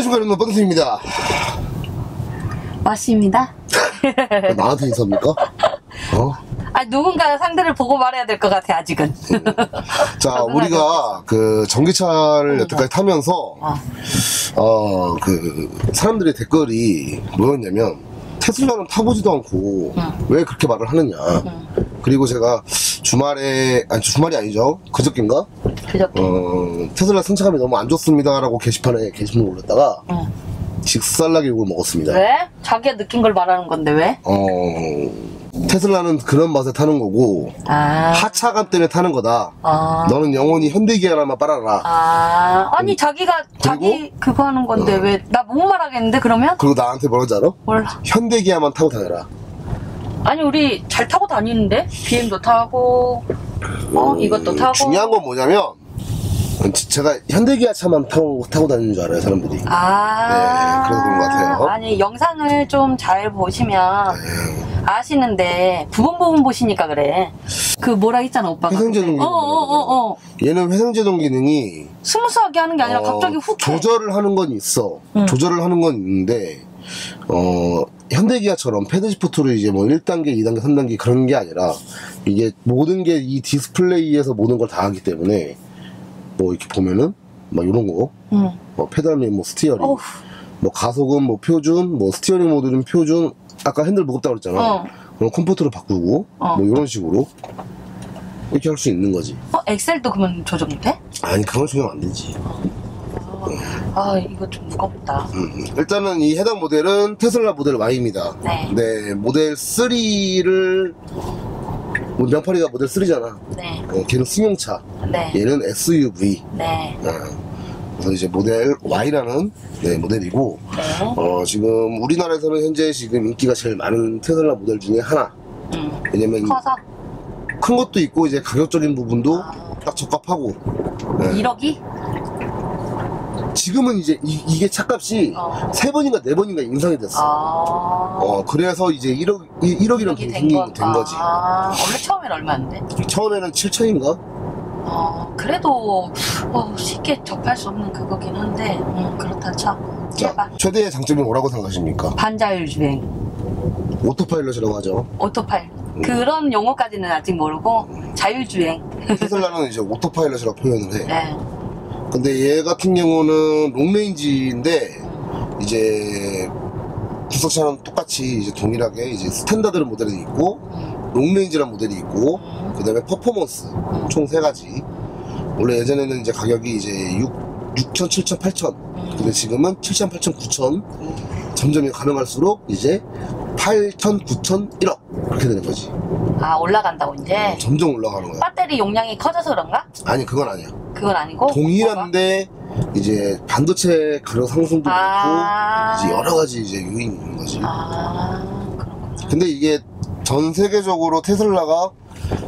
안녕하십니까 여러분, 뻔스입니다. 마씨입니다. 나한테 인사합니까? 어? 아니, 누군가 상대를 보고 말해야 될 것 같아, 아직은. 자, 우리가 그 전기차를 여태까지 타면서 그 사람들의 댓글이 뭐였냐면, 테슬라는 타보지도 않고 왜 그렇게 말을 하느냐. 그리고 제가 주말에, 아니 주말이 아니죠, 그저께인가? 그저께 테슬라 승차감이 너무 안 좋습니다 라고 게시판에 게시물을 올렸다가 직살나게 욕을 먹었습니다. 왜? 자기가 느낀 걸 말하는 건데 왜? 테슬라는 그런 맛에 타는 거고 하차감 때문에 타는 거다. 너는 영원히 현대기아라만 빨아라. 아니 자기가 자기 그거 하는 건데 왜? 나 못 말하겠는데 그러면? 그리고 나한테 뭐라는지 알아? 몰라. 현대기아만 타고 다녀라. 아니 우리 잘 타고 다니는데? BM도 타고 이것도 타고. 중요한 건 뭐냐면 제가 현대기아 차만 타고 다니는 줄 알아요, 사람들이. 네, 그래서 그런 것 같아요. 아니 영상을 좀 잘 보시면 아시는데 부분 보시니까 그래. 그 뭐라 했잖아 오빠가. 회생제동 기능. 얘는 회생제동 기능이 스무스하게 하는 게 아니라 갑자기 훅 조절을 하는 건 있어. 조절을 하는 건 있는데 현대기아처럼 패드시프트로 이제 뭐 1단계, 2단계, 3단계 그런 게 아니라 이게 모든 게 이 디스플레이에서 모든 걸 다 하기 때문에 뭐 이렇게 보면은 막 이런 거, 뭐 페달링, 뭐 스티어링, 뭐 가속은 뭐 표준, 뭐 스티어링 모드는 표준. 아까 핸들 무겁다고 그랬잖아. 그럼 컴포트로 바꾸고 뭐 이런 식으로 이렇게 할 수 있는 거지. 엑셀도 그러면 조절 못해? 아니 그건 조절 안 되지. 이거 좀 무겁다. 일단은 이 해당 모델은 테슬라 모델 Y입니다. 네, 모델 3를 명팔이가 모델 3잖아. 네. 걔는 승용차. 네. 얘는 SUV. 네. 그래서 이제 모델 Y라는 모델이고, 지금 우리나라에서는 현재 지금 인기가 제일 많은 테슬라 모델 중에 하나. 왜냐면 커서? 큰 것도 있고 이제 가격적인 부분도 딱 적합하고. 1억이? 지금은 이제 이게 차값이 3번인가 4번인가 인상이 됐어. 그래서 이제 1억이라는 돈이 된 거지. 원래 처음엔 얼마인데? 처음에는 7천인가? 그래도 쉽게 접할 수 없는 그거긴 한데 그렇다 쳐. 최대의 장점이 뭐라고 생각하십니까? 반자율 주행, 오토파일럿이라고 하죠. 오토파일럿 그런 용어까지는 아직 모르고 자율주행. 테슬라는 이제 오토파일럿이라고 표현을 해. 근데 얘 같은 경우는 롱레인지인데 이제 구석차랑 똑같이 이제 동일하게 이제 스탠다드 모델이 있고 롱레인지라는 모델이 있고 그 다음에 퍼포먼스 총 3가지. 원래 예전에는 이제 가격이 이제 6천, 7천, 8천. 근데 지금은 7천, 8천, 9천. 점점 가능할수록 이제 8천, 9천, 1억 그렇게 되는 거지. 올라간다고 이제? 점점 올라가는 거야. 배터리 용량이 커져서 그런가? 아니 그건 아니야. 그건 아니고? 동일한데 이제 반도체 가격 상승도 있고 이제 여러 가지 이제 요인이 있는 거지. 그렇구나. 근데 이게 전 세계적으로 테슬라가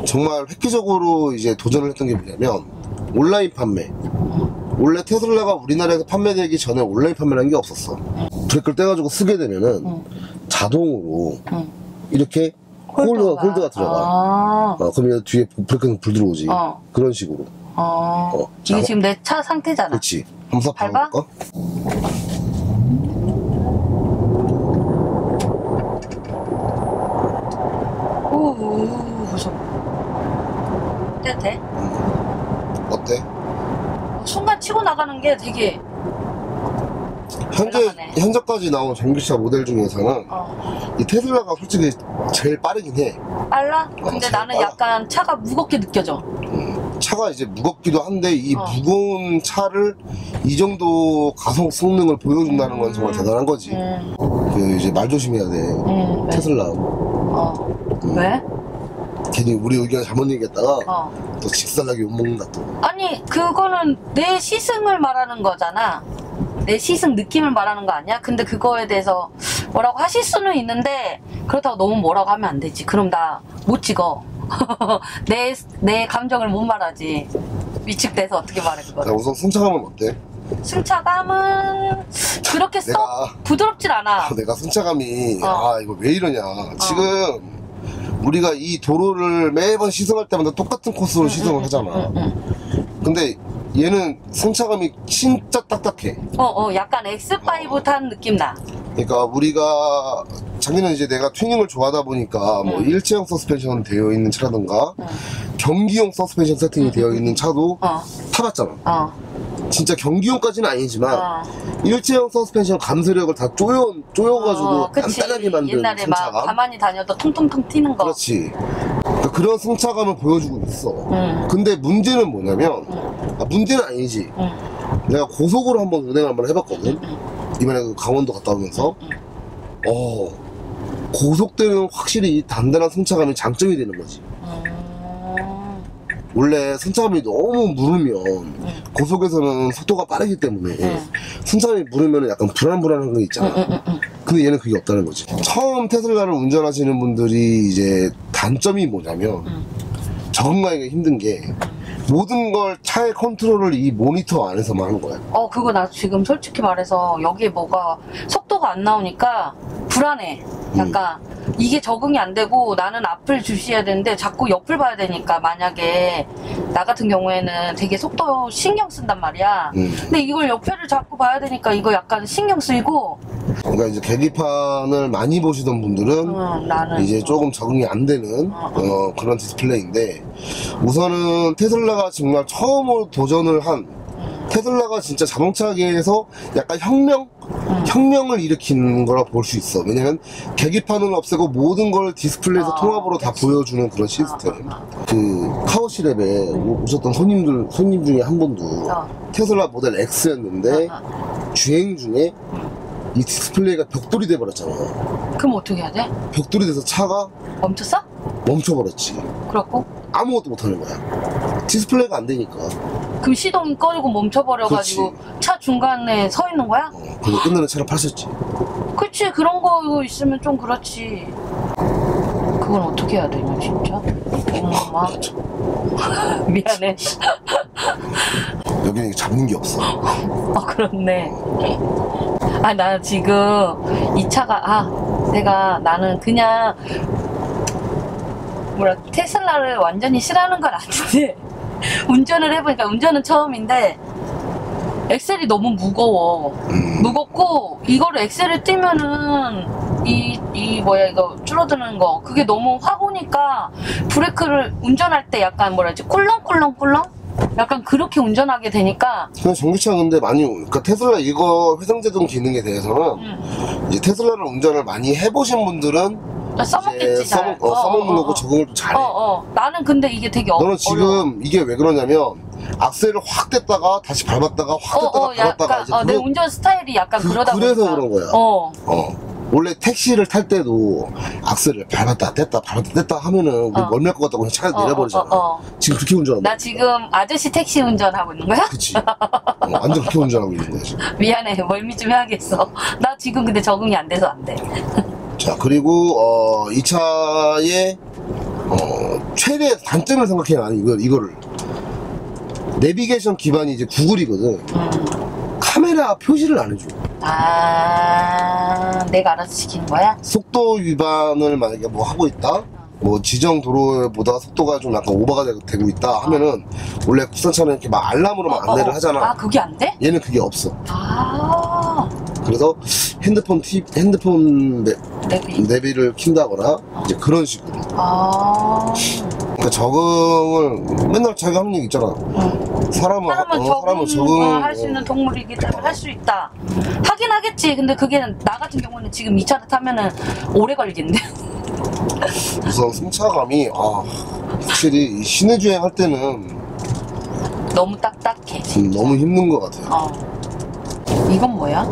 정말 획기적으로 이제 도전을 했던 게 뭐냐면 온라인 판매. 원래 테슬라가 우리나라에서 판매되기 전에 온라인 판매라는 게 없었어. 브레이크를 떼가지고 쓰게 되면은 자동으로 이렇게 홀드가 들어가. 그러면 뒤에 브레이크는 불 들어오지. 그런 식으로. 이게 지금 내 차 상태잖아. 그렇지. 한번 밟아 볼까? 무서워. 떼도 돼? 어때? 순간 치고 나가는 게 되게 현재까지 나온 전기차 모델 중에서는 이 테슬라가 솔직히 제일 빠르긴 해. 빨라? 근데 나는 빨라. 약간 차가 무겁게 느껴져. 차가 이제 무겁기도 한데 이 무거운 차를 이 정도 가속 성능을 보여준다는 건 정말 대단한 거지. 그 이제 말 조심해야 돼. 테슬라. 왜? 괜히 우리 의견 잘못 얘기했다가 또 직살나게 욕먹는다 또. 아니 그거는 내 시승을 말하는 거잖아. 내 시승 느낌을 말하는 거 아니야? 근데 그거에 대해서 뭐라고 하실 수는 있는데 그렇다고 너무 뭐라고 하면 안 되지. 그럼 나 못 찍어. 내 감정을 못 말하지. 위축돼서 어떻게 말해 그거를. 우선 승차감은 어때? 승차감은 그렇게 썩 부드럽질 않아. 내가 승차감이 이거 왜 이러냐. 지금 우리가 이 도로를 매번 시승할 때마다 똑같은 코스로 시승을 하잖아. 근데 얘는 승차감이 진짜 딱딱해. 약간 X5 탄 느낌 나. 그러니까 우리가 작년에 이제 내가 튜닝을 좋아하다 보니까 뭐 일체형 서스펜션 되어 있는 차라던가 경기용 서스펜션 세팅이 되어 있는 차도 타봤잖아. 진짜 경기용까지는 아니지만 일체형 서스펜션 감쇄력을 다 쪼여가지고 간단하게 만든 옛날에 승차감. 막 가만히 다녀도 통통통 튀는 거. 그렇지. 그러니까 그런 승차감을 보여주고 있어. 근데 문제는 뭐냐면 문제는 아니지. 내가 고속으로 한번 운행을 한번 해봤거든. 이번에 그 강원도 갔다 오면서 고속도로는 확실히 이 단단한 승차감이 장점이 되는 거지. 원래 승차감이 너무 무르면 고속에서는 속도가 빠르기 때문에 승차감이 무르면 약간 불안불안한 게 있잖아. 근데 얘는 그게 없다는 거지. 처음 테슬라를 운전하시는 분들이 이제 단점이 뭐냐면 적응하기가 힘든 게 모든 걸 차의 컨트롤을 이 모니터 안에서만 하는 거야. 그거 나 지금 솔직히 말해서 여기에 뭐가 속도가 안 나오니까 불안해. 약간 이게 적응이 안 되고 나는 앞을 주시해야 되는데 자꾸 옆을 봐야 되니까 만약에 나 같은 경우에는 되게 속도 신경 쓴단 말이야. 근데 이걸 옆에를 자꾸 봐야 되니까 이거 약간 신경 쓰이고. 그러니까 이제 계기판을 많이 보시던 분들은 이제 조금 적응이 안 되는 그런 디스플레이인데, 우선은 테슬라가 정말 처음으로 도전을 한 테슬라가 진짜 자동차계에서 약간 혁명을 일으킨 거라 볼 수 있어. 왜냐면 계기판을 없애고 모든 걸 디스플레이에서 통합으로 다 보여주는 그런 시스템. 그 카오시랩에 오셨던 손님 중에 한 분도 테슬라 모델 X였는데 주행 중에 이 디스플레이가 벽돌이 돼버렸잖아. 그럼 어떻게 해야 돼? 벽돌이 돼서 차가 멈췄어? 멈춰버렸지. 그렇고? 아무것도 못하는 거야. 디스플레이가 안 되니까. 그 시동이 꺼지고 멈춰버려가지고. 그렇지. 차 중간에 서 있는 거야? 그리고 끝나는 차를 파셨지. 그치. 그런 거 있으면 좀 그렇지. 그건 어떻게 해야 되냐 진짜. 미안해. 여기는 잡는 게 없어. 그렇네. 나 지금 이 차가 나는 그냥 테슬라를 완전히 싫어하는 건 아닌데 운전을 해보니까, 운전은 처음인데 엑셀이 너무 무거워. 무겁고 이거를 엑셀을 띄면은 이거 줄어드는 거, 그게 너무 확 오니까 브레이크를 운전할 때 약간 꿀렁꿀렁 약간 그렇게 운전하게 되니까. 그냥 전기차 근데 많이, 그러니까 테슬라 이거 회상제동 기능에 대해서는 이제 테슬라를 운전을 많이 해보신 분들은 써먹겠지. 써먹는 거고 적응을 좀 잘해. 나는 근데 이게 되게 너는 지금 어려워. 이게 왜 그러냐면 악셀을 확 뗐다가 다시 밟았다가 확 뗐다가 밟았다가 약간, 이제 내 운전 스타일이 약간 그러다 보니까 그래서 그런 거야. 원래 택시를 탈 때도 악셀을 밟았다 뗐다 밟았다 뗐다 하면은 우리 멀미할 것 같다고 그냥 차에서 내려버리잖아. 지금 그렇게 운전하고 나 지금 아저씨 택시 운전하고 있는 거야? 그치. 완전 그렇게 운전하고 있는 거야 지금. 미안해. 멀미 좀 해야겠어. 나 지금 근데 적응이 안 돼서 안 돼. 자, 그리고 이 차의 최대 단점을 생각해야 하는 이거를 내비게이션 기반이 이제 구글이거든. 카메라 표시를 안 해줘. 내가 알아서 시키는 거야? 속도 위반을 만약에 뭐 하고 있다, 뭐 지정 도로보다 속도가 좀 약간 오버가 되고 있다 하면은 원래 국산차는 이렇게 막 알람으로만 안내를 하잖아. 그게 안 돼? 얘는 그게 없어. 그래서 핸드폰 내비를 킨다거나 이제 그런 식으로. 그러니까 적응을 맨날 자기가 하는 얘기 있잖아. 사람은 적응을 할 수 있는 동물이기 때문에 할 수 있다. 하긴 하겠지. 근데 그게 나 같은 경우는 지금 이 차를 타면은 오래 걸리겠네. 우선 승차감이 확실히 시내 주행할 때는 너무 딱딱해. 너무 힘든 것 같아요. 이건 뭐야?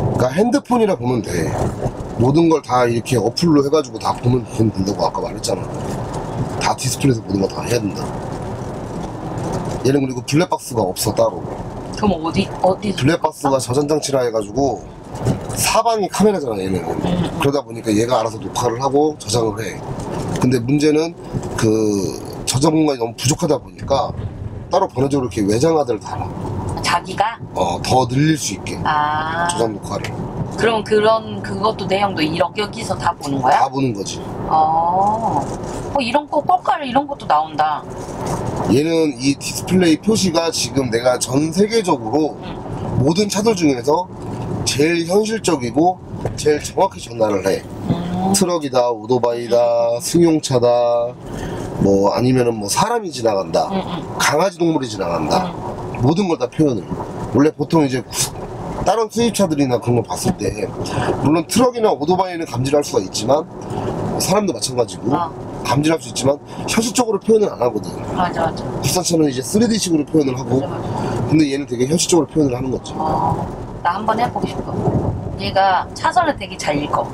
그러니까 핸드폰이라 보면 돼. 모든 걸 다 이렇게 어플로 해가지고 다 보면 된다고 아까 말했잖아. 다 디스플레이에서 모든 거 다 해야 된다. 얘는 그리고 블랙박스가 없어 따로. 그럼 어디? 블랙박스가 저장장치라 해가지고 사방이 카메라잖아 얘는. 그러다 보니까 얘가 알아서 녹화를 하고 저장을 해. 근데 문제는 그 저장 공간이 너무 부족하다 보니까 따로 번외적으로 이렇게 외장하드를 달아. 자기가? 더 늘릴 수 있게. 저장 녹화를. 그럼 그것도 내용도 여기서 다 보는 거야? 다 보는 거지. 이런 거, 꼴깔 이런 것도 나온다. 얘는 이 디스플레이 표시가 지금 내가 전 세계적으로 모든 차들 중에서 제일 현실적이고 제일 정확히 전달을 해. 트럭이다, 오토바이다, 승용차다, 뭐 아니면은 뭐 사람이 지나간다, 강아지 동물이 지나간다, 모든 걸 다 표현을. 원래 보통 이제 다른 수입차들이나 그런 걸 봤을 때 물론 트럭이나 오토바이는 감지를 할 수가 있지만 사람도 마찬가지고 감지할 수 있지만 현실적으로 표현을 안 하거든. 맞아, 맞아. 국산차는 이제 3D식으로 표현을 하고, 맞아, 맞아. 근데 얘는 되게 현실적으로 표현을 하는 거지. 나 한번 해보고 싶어. 얘가 차선을 되게 잘 읽어.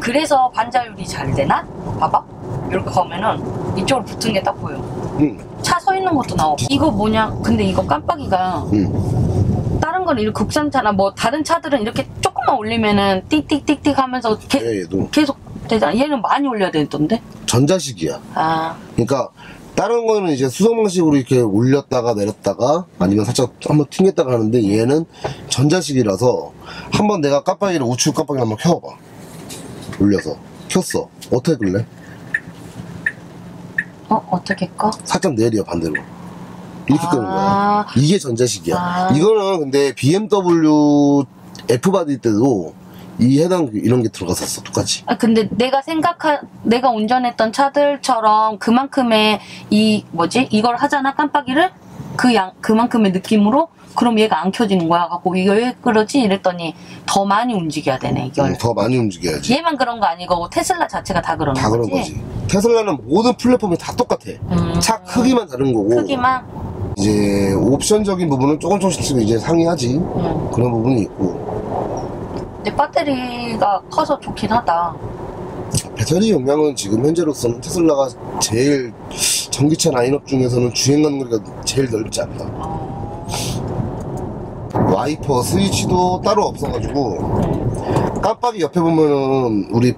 그래서 반자율이 잘 되나? 봐봐. 이렇게 가면은 이쪽으로 붙은 게 딱 보여. 차 서 있는 것도 나오고. 이거 뭐냐? 근데 이거 깜빡이가 다른 건 이렇게 국산차나 뭐 다른 차들은 이렇게 조금만 올리면은 띡띡띡띡 하면서 계속 되잖아. 얘는 많이 올려야 되던데? 전자식이야. 그러니까 다른 거는 이제 수동 방식으로 이렇게 올렸다가 내렸다가 아니면 살짝 한번 튕겼다가 하는데 얘는 전자식이라서 한번 내가 깜빡이를 우측 깜빡이를 한번 켜봐. 올려서 켰어. 어떻게 끌래? 어떻게 꺼? 살짝 내려 반대로. 이렇게 끄는 거야. 이게 전자식이야. 이거는 근데 BMW F바디 때도 이 해당 이런 게 들어갔었어. 똑같이. 근데 내가 운전했던 차들처럼 그만큼의 이 뭐지? 이걸 하잖아. 깜빡이를 그만큼의 느낌으로. 그럼 얘가 안 켜지는 거야. 갖고 이거 왜 그러지? 이랬더니 더 많이 움직여야 되네. 이걸. 더 많이 움직여야지. 얘만 그런 거 아니고 테슬라 자체가 다 그런 거지. 다 그런 거지. 테슬라는 모든 플랫폼이 다 똑같아. 차 크기만 다른 거고. 크기만. 이제 옵션적인 부분은 조금씩 이제 상이하지. 그런 부분이 있고. 근데 배터리가 커서 좋긴 하다. 배터리 용량은 지금 현재로서는 테슬라가 제일 전기차 라인업 중에서는 주행간 거리가 제일 넓지 않나. 와이퍼 스위치도 따로 없어가지고 깜빡이 옆에 보면은 우리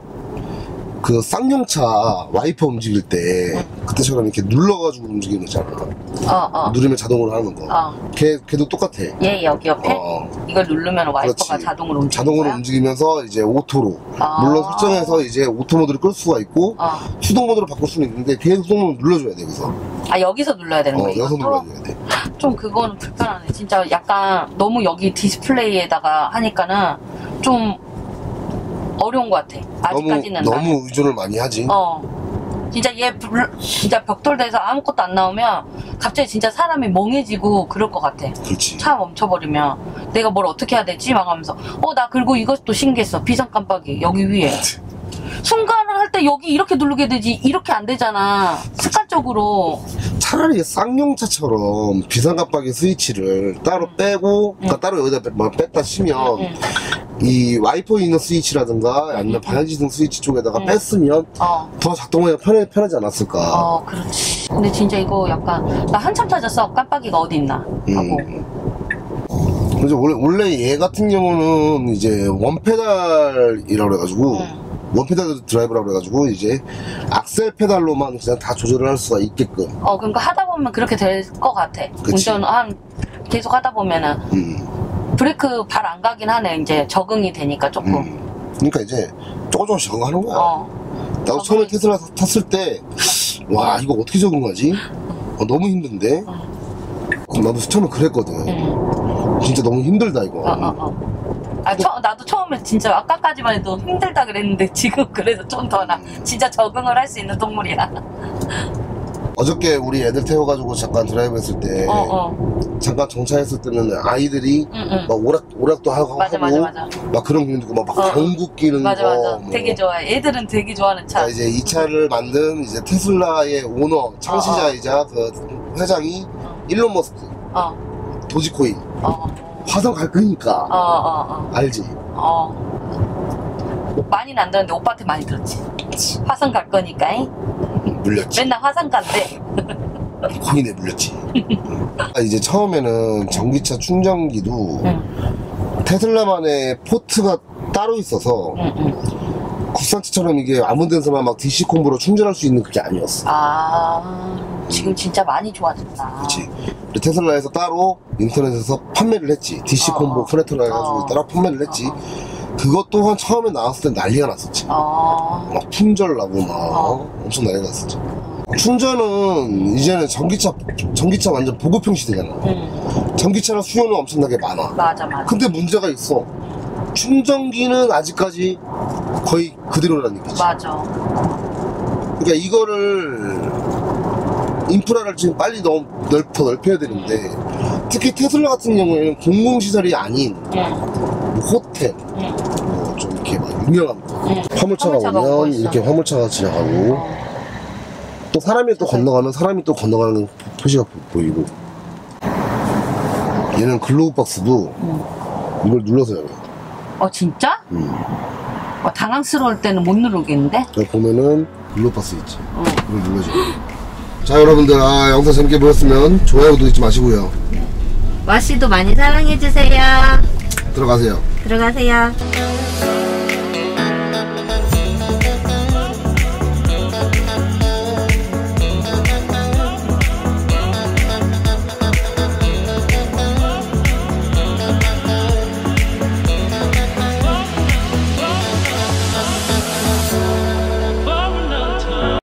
그 쌍용차 와이퍼 움직일 때 그때처럼 이렇게 눌러가지고 움직이는 거잖아. 누르면 자동으로 하는 거. 걔도 똑같아. 얘 여기 옆에? 이걸 누르면 와이퍼가 그렇지. 자동으로 움직이는 자동으로 거야? 움직이면서 이제 오토로. 물론 설정해서 이제 오토 모드를 끌 수가 있고 수동 모드로 바꿀 수는 있는데 계속 수동 모드 눌러줘야 돼. 여기서. 여기서 눌러야 되는 거야? 여기서 눌러줘야 돼. 좀 그거는 불편하네. 진짜 약간 너무 여기 디스플레이에다가 하니까는 좀 어려운 것 같아. 아직까지는. 너무 의존을 많이 하지. 진짜 진짜 벽돌돼서 아무것도 안 나오면 갑자기 진짜 사람이 멍해지고 그럴 것 같아. 그렇지. 차 멈춰버리면 내가 뭘 어떻게 해야 되지? 막 하면서. 나 그리고 이것도 신기했어. 비상 깜빡이. 여기 위에. 순간을 할 때 여기 이렇게 누르게 되지 이렇게 안 되잖아. 습관적으로. 차라리 쌍용차처럼 비상 깜빡이 스위치를 따로 빼고 그러니까 따로 여기다 뺐다 치면 이 와이퍼 있는 스위치라든가 아니면 방향지등 스위치 쪽에다가 뺐으면 더 작동하기가 편하지 않았을까. 그렇지. 근데 진짜 이거 약간 나 한참 찾았어. 깜빡이가 어디 있나 하고. 그래서 원래 얘 같은 경우는 이제 원페달이라고 그래가지고 원페달 드라이브라고 그래가지고 이제 악셀 페달로만 그냥 다 조절을 할 수가 있게끔. 그러니까 하다 보면 그렇게 될 것 같아. 그치. 운전 계속 하다 보면은. 브레이크 발 안 가긴 하네. 이제 적응이 되니까 조금. 그러니까 이제 조금씩 적응하는 거야. 나도 처음에 테슬라 탔을 때 와 이거 어떻게 적응하지? 너무 힘든데? 나도 처음에 그랬거든. 진짜 너무 힘들다 이거. 나도 처음에 진짜 아까까지만 해도 힘들다 그랬는데 지금 그래서 좀 더 나 진짜 적응을 할 수 있는 동물이야. 어저께 우리 애들 태워가지고 잠깐 드라이브 했을 때 잠깐 정차했을 때는 아이들이 막 오락도 하고 막 그런 기분 들고 막 전국 끼는 거. 맞아. 뭐. 되게 좋아해. 애들은 되게 좋아하는 차. 그러니까 이제 이 차를 만든 이제 테슬라의 오너 창시자이자 그 회장이 일론 머스크. 도지코인. 화성 갈 거니까. 알지? 많이는 안 들었는데 오빠한테 많이 들었지. 화성 갈 거니까. 물렸지. 맨날 화상 간대. 코인에 물렸지. 이제 처음에는 전기차 충전기도 테슬라만의 포트가 따로 있어서 국산차처럼 이게 아무 데서만 막 DC 콤보로 충전할 수 있는 그게 아니었어. 지금 진짜 많이 좋아졌다. 그렇지. 테슬라에서 따로 인터넷에서 판매를 했지. DC 콤보 커넥터라 해가지고 따로 판매를 했지. 그것 또한 처음에 나왔을 때 난리가 났었지. 막 품절 나고 막 엄청 난리가 났었지. 충전은 이제는 전기차 완전 보급형 시대잖아. 전기차는 수요는 엄청나게 많아. 맞아, 맞아. 근데 문제가 있어. 충전기는 아직까지 거의 그대로라는 얘기지. 맞아. 그러니까 이거를 인프라를 지금 빨리 너무 넓혀야 되는데, 특히 테슬라 같은 경우에는 공공시설이 아닌 호텔, 좀 이렇게 막 유명한 화물차가 오면 이렇게 화물차가 지나가고, 또 사람이 또 건너가면 사람이 또 건너가는 표시가 보이고, 얘는 글로우박스도 이걸 눌러서 열어요. 어, 진짜? 어, 당황스러울 때는 못 누르겠는데? 여기 보면은 글로우박스 있지. 이걸 눌러줘. 자, 여러분들, 영상 재밌게 보셨으면 좋아요도 잊지 마시고요. 와씨도 많이 사랑해주세요. 들어가세요.